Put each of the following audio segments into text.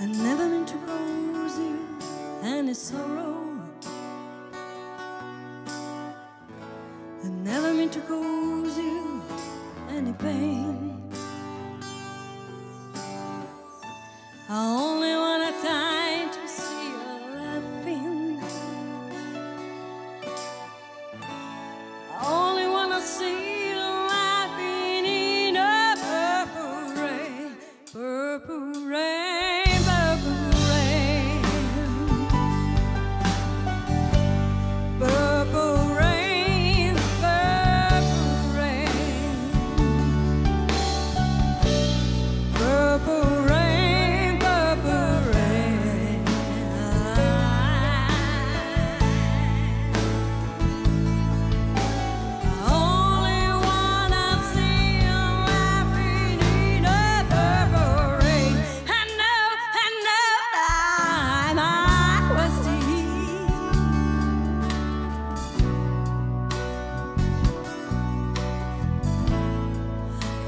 I never meant to cause you any sorrow. I never meant to cause you any pain. I only wanna die to see you laughing. I only wanna see you laughing in a purple rain, purple rain.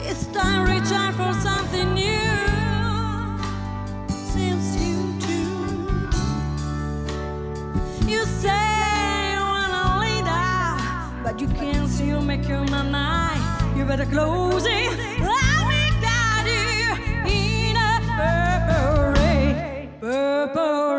It's time to reach out for something new. Seems you do. You say you wanna lead out, but you can't still make your mind up. You better close it. Let me guide you in a purple rain, purple.